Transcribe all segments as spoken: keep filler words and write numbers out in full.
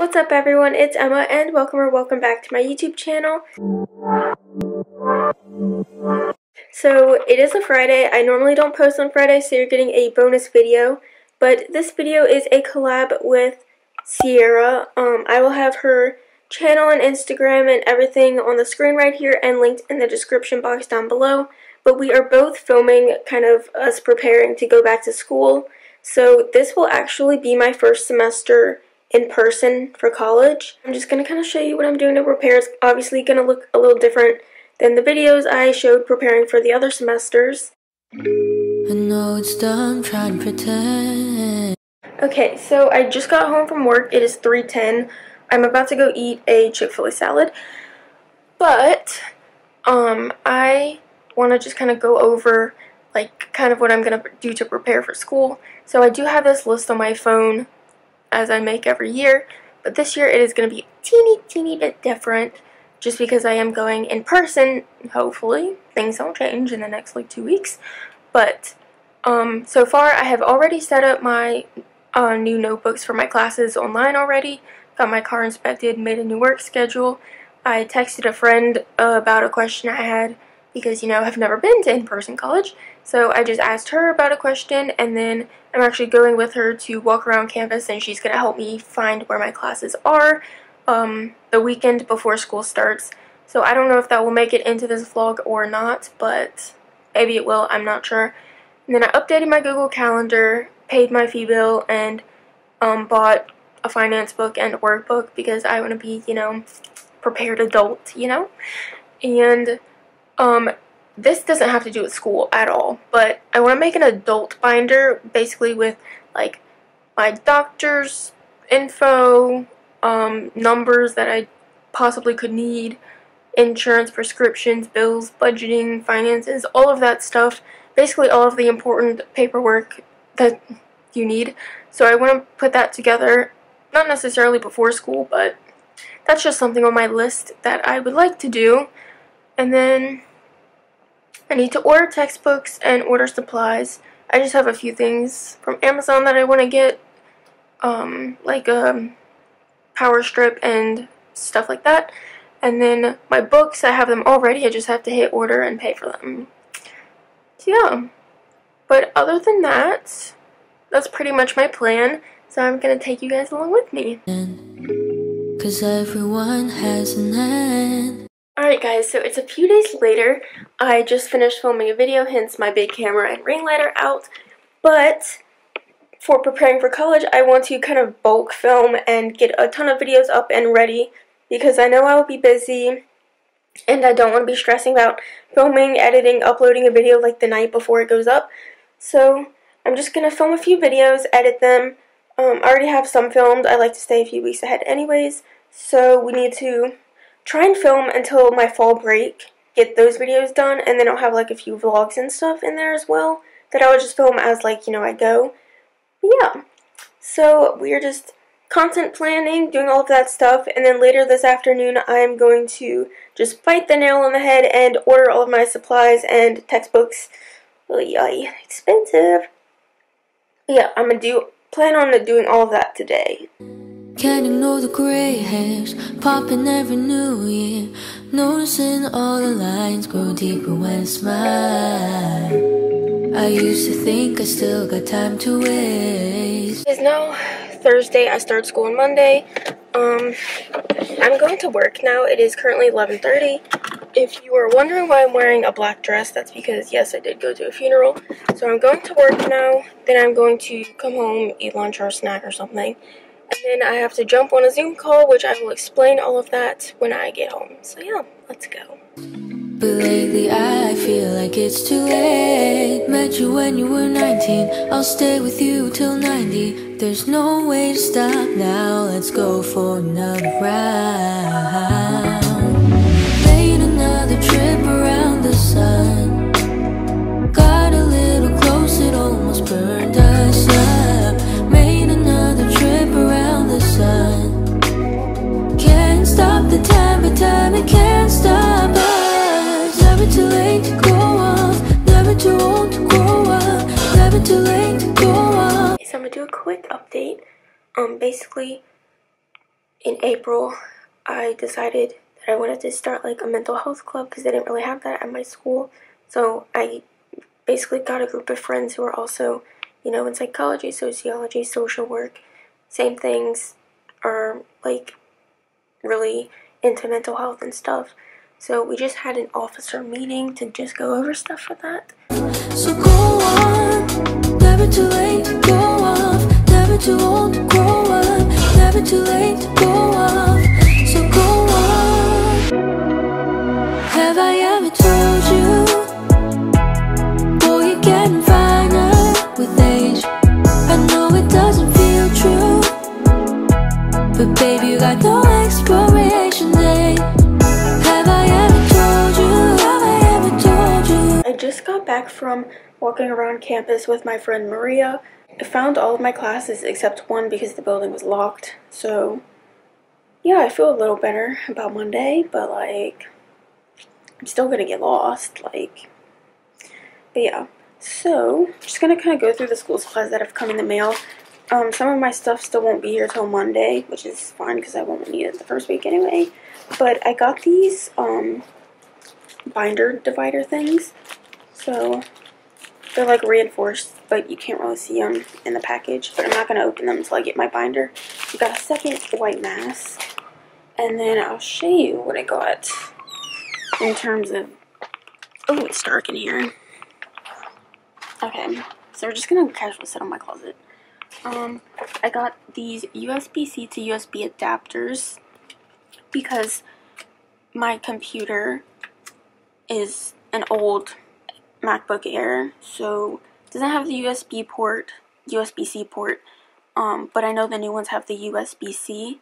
What's up everyone, it's Emma and welcome or welcome back to my YouTube channel. So it is a Friday. I normally don't post on Friday, so you're getting a bonus video, but this video is a collab with Sierra. Um, I will have her channel and Instagram and everything on the screen right here and linked in the description box down below. But we are both filming kind of us preparing to go back to school. So this will actually be my first semester in person for college. I'm just going to kind of show you what I'm doing to prepare. It's obviously going to look a little different than the videos I showed preparing for the other semesters. I know it's dumb, try and pretend. Okay, so I just got home from work. It is three ten. I'm about to go eat a Chick-fil-A salad. But um, I want to just kind of go over like kind of what I'm going to do to prepare for school. So I do have this list on my phone as I make every year, but this year it is going to be a teeny, teeny bit different just because I am going in person. Hopefully things don't change in the next like two weeks. But um, so far I have already set up my uh, new notebooks for my classes online already, got my car inspected, made a new work schedule. I texted a friend uh, about a question I had because, you know, I've never been to in-person college, so I just asked her about a question, and then I'm actually going with her to walk around campus, and she's going to help me find where my classes are um, the weekend before school starts. So I don't know if that will make it into this vlog or not, but maybe it will, I'm not sure. And then I updated my Google Calendar, paid my fee bill, and um, bought a finance book and a workbook because I want to be, you know, prepared adult, you know? And Um, this doesn't have to do with school at all, but I want to make an adult binder basically with like my doctor's info, um, numbers that I possibly could need, insurance, prescriptions, bills, budgeting, finances, all of that stuff, basically all of the important paperwork that you need. So I want to put that together, not necessarily before school, but that's just something on my list that I would like to do. And then I need to order textbooks and order supplies. I just have a few things from Amazon that I want to get, um, like a power strip and stuff like that. And then my books, I have them already. I just have to hit order and pay for them. So yeah, but other than that, that's pretty much my plan. So I'm going to take you guys along with me. 'Cause everyone has an end. Alright guys, so it's a few days later. I just finished filming a video, hence my big camera and ring light are out. But for preparing for college, I want to kind of bulk film and get a ton of videos up and ready because I know I will be busy and I don't want to be stressing about filming, editing, uploading a video like the night before it goes up. So I'm just going to film a few videos, edit them. Um, I already have some filmed. I like to stay a few weeks ahead anyways, so we need to try and film until my fall break, get those videos done, and then I'll have like a few vlogs and stuff in there as well that I would just film as like, you know, I go. But yeah, so we're just content planning, doing all of that stuff, and then later this afternoon I'm going to just bite the nail on the head and order all of my supplies and textbooks. Really expensive. But yeah, I'm gonna do plan on doing all of that today. Can't ignore the grey hairs popping every new year. Noticing all the lines grow deeper when I smile. I used to think I still got time to waste. It's now Thursday. I start school on Monday. Um, I'm going to work now. It is currently eleven thirty. If you are wondering why I'm wearing a black dress, that's because, yes, I did go to a funeral. So I'm going to work now. Then I'm going to come home, eat lunch or a snack or something. And then I have to jump on a Zoom call, which I will explain all of that when I get home. So yeah, let's go. But lately I feel like it's too late. Met you when you were nineteen. I'll stay with you till ninety. There's no way to stop now. Let's go for another round. Made another trip around the sun. Got a little close, it almost burned us up. Made another trip around the sun. Can't stop the time, but time it can't stop us. Never too late to grow up, never too old to grow up, never too late to grow up. So I'm gonna do a quick update. Um, basically, in April, I decided that I wanted to start like a mental health club because they didn't really have that at my school. So I basically got a group of friends who are also, you know, in psychology, sociology, social work, same things, are like really into mental health and stuff. So we just had an officer meeting to just go over stuff for that. So go on, never too late to go off, never too old to grow up, never too late to go off. So go on. Have I ever told you? Boy, you're getting finer with age. I know it doesn't feel true, but baby, you got no expiration date. Just got back from walking around campus with my friend Maria. I found all of my classes except one because the building was locked. So yeah, I feel a little better about Monday, but like I'm still gonna get lost, like, but yeah. So just gonna kind of go through the school supplies that have come in the mail. Um, some of my stuff still won't be here till Monday, which is fine because I won't need it the first week anyway. But I got these um, binder divider things. So they're like reinforced, but you can't really see them in the package. But I'm not going to open them until I get my binder. I got a second white mask. And then I'll show you what I got in terms of... Oh, it's dark in here. Okay, so we're just going to casually sit on my closet. Um, I got these U S B C to U S B adapters because my computer is an old MacBook Air, so it doesn't have the U S B port, U S B C port, um, but I know the new ones have the U S B C,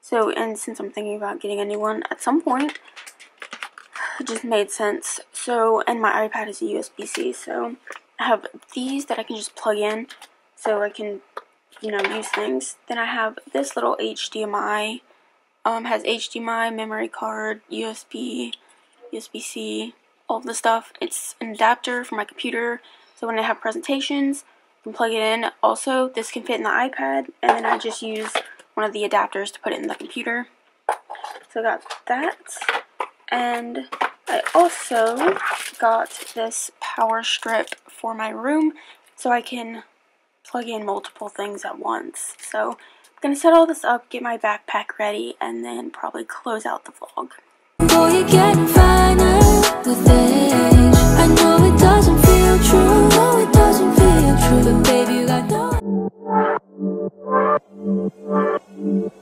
so, and since I'm thinking about getting a new one at some point, it just made sense. So, and my iPad is a U S B C, so I have these that I can just plug in, so I can, you know, use things. Then I have this little H D M I, um, has H D M I, memory card, U S B, U S B C, all the stuff. It's an adapter for my computer, so when I have presentations, I can plug it in. Also, this can fit in the iPad, and then I just use one of the adapters to put it in the computer. So I got that, and I also got this power strip for my room, so I can plug in multiple things at once. So I'm gonna set all this up, get my backpack ready, and then probably close out the vlog. Boy, you're getting finer with age. I know it doesn't feel true, no, it doesn't feel true, but baby, you got no.